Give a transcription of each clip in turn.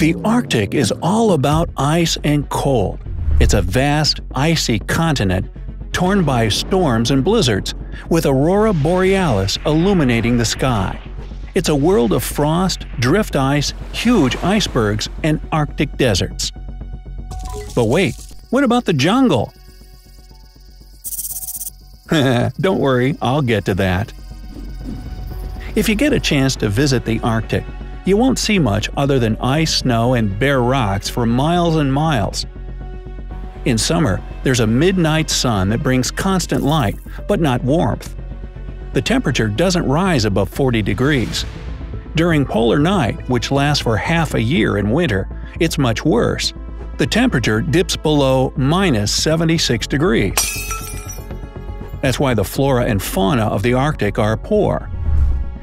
The Arctic is all about ice and cold. It's a vast, icy continent torn by storms and blizzards, with aurora borealis illuminating the sky. It's a world of frost, drift ice, huge icebergs, and Arctic deserts. But wait, what about the jungle? Don't worry, I'll get to that. If you get a chance to visit the Arctic, you won't see much other than ice, snow, and bare rocks for miles and miles. In summer, there's a midnight sun that brings constant light, but not warmth. The temperature doesn't rise above 40 degrees. During polar night, which lasts for half a year in winter, it's much worse. The temperature dips below -76 degrees. That's why the flora and fauna of the Arctic are poor.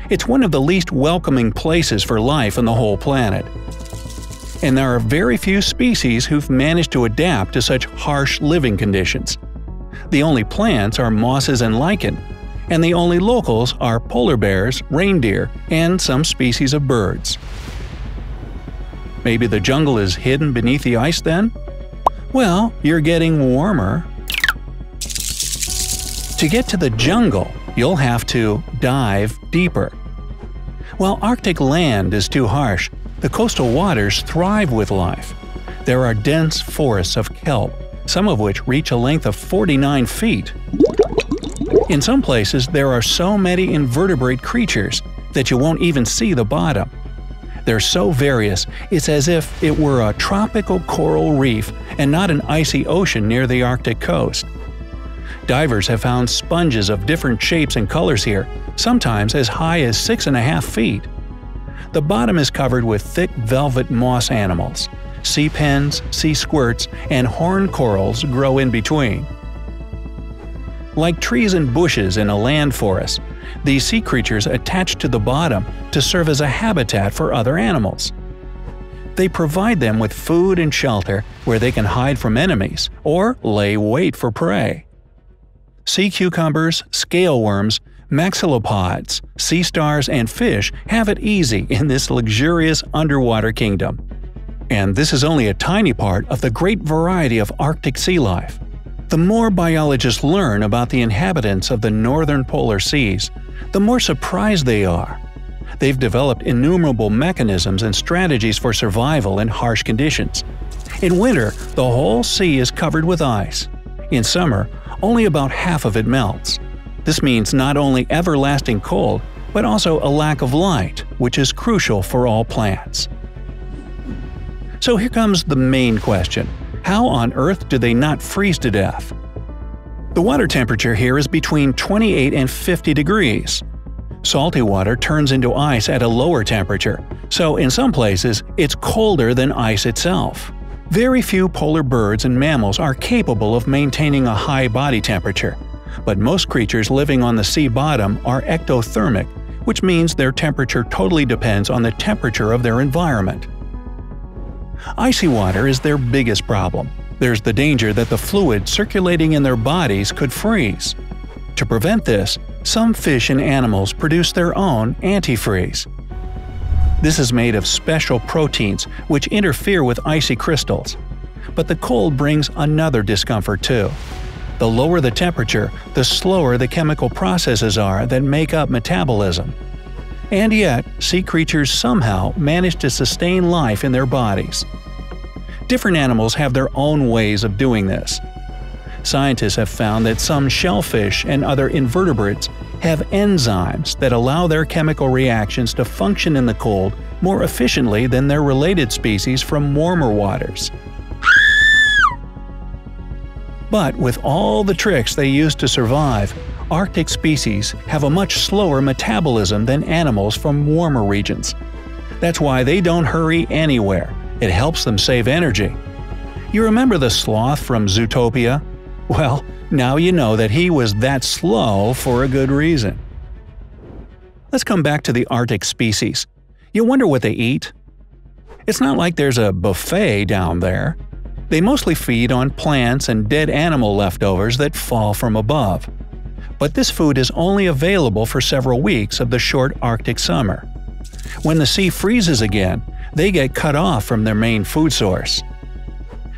It's one of the least welcoming places for life on the whole planet. And there are very few species who've managed to adapt to such harsh living conditions. The only plants are mosses and lichen, and the only locals are polar bears, reindeer, and some species of birds. Maybe the jungle is hidden beneath the ice then? Well, you're getting warmer. To get to the jungle, you'll have to dive deeper. While Arctic land is too harsh, the coastal waters thrive with life. There are dense forests of kelp, some of which reach a length of 49 feet. In some places, there are so many invertebrate creatures that you won't even see the bottom. They're so various, it's as if it were a tropical coral reef and not an icy ocean near the Arctic coast. Divers have found sponges of different shapes and colors here, sometimes as high as 6.5 feet. The bottom is covered with thick velvet moss animals. Sea pens, sea squirts, and horn corals grow in between. Like trees and bushes in a land forest, these sea creatures attach to the bottom to serve as a habitat for other animals. They provide them with food and shelter where they can hide from enemies or lay wait for prey. Sea cucumbers, scale worms, maxillopods, sea stars, and fish have it easy in this luxurious underwater kingdom. And this is only a tiny part of the great variety of Arctic sea life. The more biologists learn about the inhabitants of the northern polar seas, the more surprised they are. They've developed innumerable mechanisms and strategies for survival in harsh conditions. In winter, the whole sea is covered with ice. In summer, only about half of it melts. This means not only everlasting cold, but also a lack of light, which is crucial for all plants. So here comes the main question. How on earth do they not freeze to death? The water temperature here is between 28 and 50 degrees. Salty water turns into ice at a lower temperature, so in some places it's colder than ice itself. Very few polar birds and mammals are capable of maintaining a high body temperature, but most creatures living on the sea bottom are ectothermic, which means their temperature totally depends on the temperature of their environment. Icy water is their biggest problem. There's the danger that the fluid circulating in their bodies could freeze. To prevent this, some fish and animals produce their own antifreeze. This is made of special proteins which interfere with icy crystals. But the cold brings another discomfort too. The lower the temperature, the slower the chemical processes are that make up metabolism. And yet, sea creatures somehow manage to sustain life in their bodies. Different animals have their own ways of doing this. Scientists have found that some shellfish and other invertebrates have enzymes that allow their chemical reactions to function in the cold more efficiently than their related species from warmer waters. But with all the tricks they use to survive, Arctic species have a much slower metabolism than animals from warmer regions. That's why they don't hurry anywhere. It helps them save energy. You remember the sloth from Zootopia? Well, now you know that he was that slow for a good reason. Let's come back to the Arctic species. You wonder what they eat? It's not like there's a buffet down there. They mostly feed on plants and dead animal leftovers that fall from above. But this food is only available for several weeks of the short Arctic summer. When the sea freezes again, they get cut off from their main food source.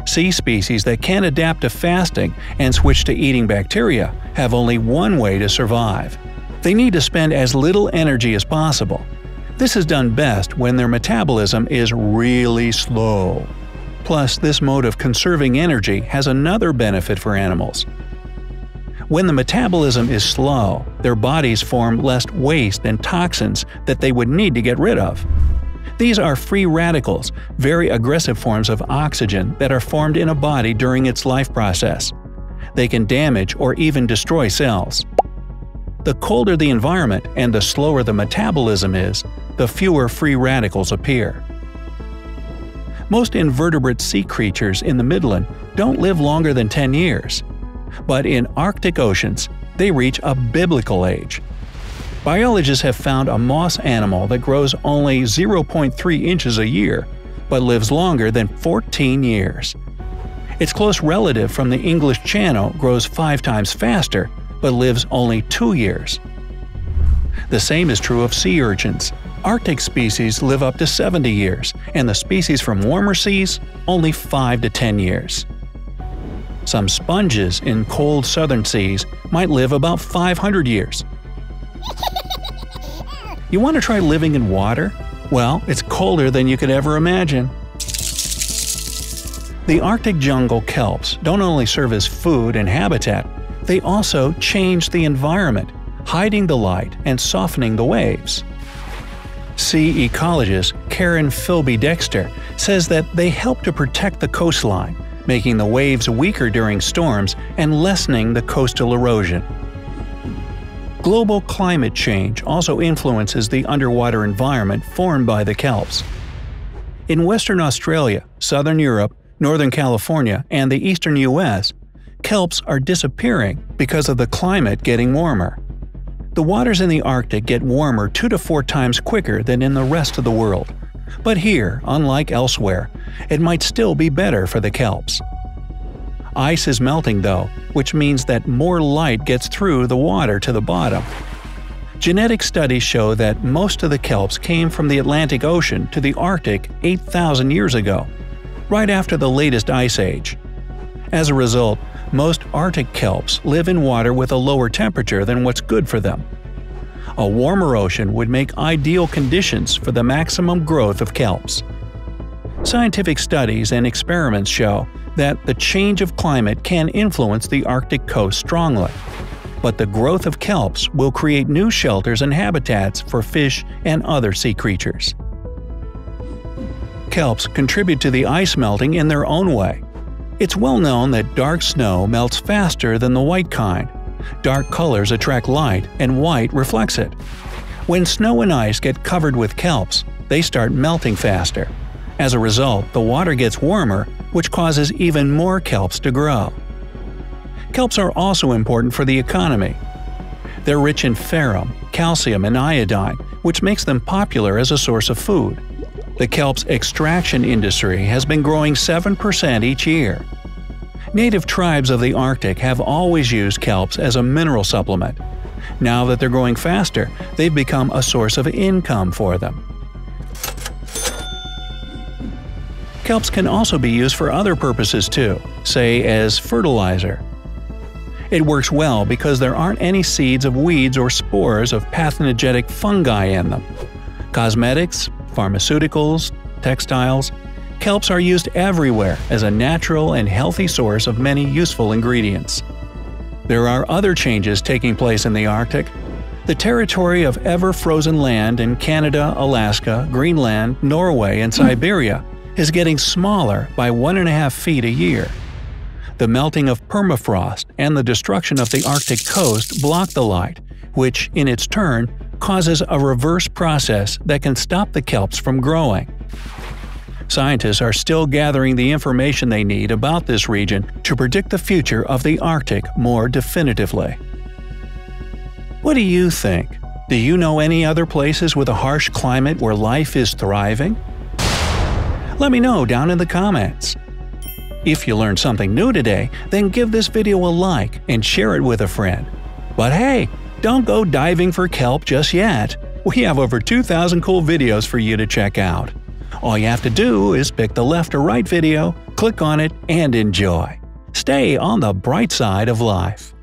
Sea species that can't adapt to fasting and switch to eating bacteria have only one way to survive. They need to spend as little energy as possible. This is done best when their metabolism is really slow. Plus, this mode of conserving energy has another benefit for animals. When the metabolism is slow, their bodies form less waste and toxins that they would need to get rid of. These are free radicals, very aggressive forms of oxygen that are formed in a body during its life process. They can damage or even destroy cells. The colder the environment and the slower the metabolism is, the fewer free radicals appear. Most invertebrate sea creatures in the Midland don't live longer than 10 years. But in Arctic oceans, they reach a biblical age. Biologists have found a moss animal that grows only 0.3 inches a year, but lives longer than 14 years. Its close relative from the English Channel grows 5 times faster, but lives only 2 years. The same is true of sea urchins. Arctic species live up to 70 years, and the species from warmer seas only 5 to 10 years. Some sponges in cold southern seas might live about 500 years. You want to try living in water? Well, it's colder than you could ever imagine. The Arctic jungle kelps don't only serve as food and habitat, they also change the environment, hiding the light and softening the waves. Sea ecologist Karen Philby Dexter says that they help to protect the coastline, making the waves weaker during storms and lessening the coastal erosion. Global climate change also influences the underwater environment formed by the kelps. In Western Australia, Southern Europe, Northern California, and the Eastern U.S., kelps are disappearing because of the climate getting warmer. The waters in the Arctic get warmer 2 to 4 times quicker than in the rest of the world. But here, unlike elsewhere, it might still be better for the kelps. Ice is melting though, which means that more light gets through the water to the bottom. Genetic studies show that most of the kelps came from the Atlantic Ocean to the Arctic 8,000 years ago, right after the latest ice age. As a result, most Arctic kelps live in water with a lower temperature than what's good for them. A warmer ocean would make ideal conditions for the maximum growth of kelps. Scientific studies and experiments show that the change of climate can influence the Arctic coast strongly. But the growth of kelps will create new shelters and habitats for fish and other sea creatures. Kelps contribute to the ice melting in their own way. It's well known that dark snow melts faster than the white kind. Dark colors attract light, and white reflects it. When snow and ice get covered with kelps, they start melting faster. As a result, the water gets warmer, which causes even more kelps to grow. Kelps are also important for the economy. They're rich in ferrum, calcium, and iodine, which makes them popular as a source of food. The kelp's extraction industry has been growing 7% each year. Native tribes of the Arctic have always used kelps as a mineral supplement. Now that they're growing faster, they've become a source of income for them. Kelps can also be used for other purposes too, say as fertilizer. It works well because there aren't any seeds of weeds or spores of pathogenic fungi in them. Cosmetics, pharmaceuticals, textiles… kelps are used everywhere as a natural and healthy source of many useful ingredients. There are other changes taking place in the Arctic. The territory of ever-frozen land in Canada, Alaska, Greenland, Norway, and Siberia is getting smaller by 1.5 feet a year. The melting of permafrost and the destruction of the Arctic coast block the light, which, in its turn, causes a reverse process that can stop the kelps from growing. Scientists are still gathering the information they need about this region to predict the future of the Arctic more definitively. What do you think? Do you know any other places with a harsh climate where life is thriving? Let me know down in the comments! If you learned something new today, then give this video a like and share it with a friend. But hey, don't go diving for kelp just yet! We have over 2,000 cool videos for you to check out. All you have to do is pick the left or right video, click on it, and enjoy. Stay on the bright side of life.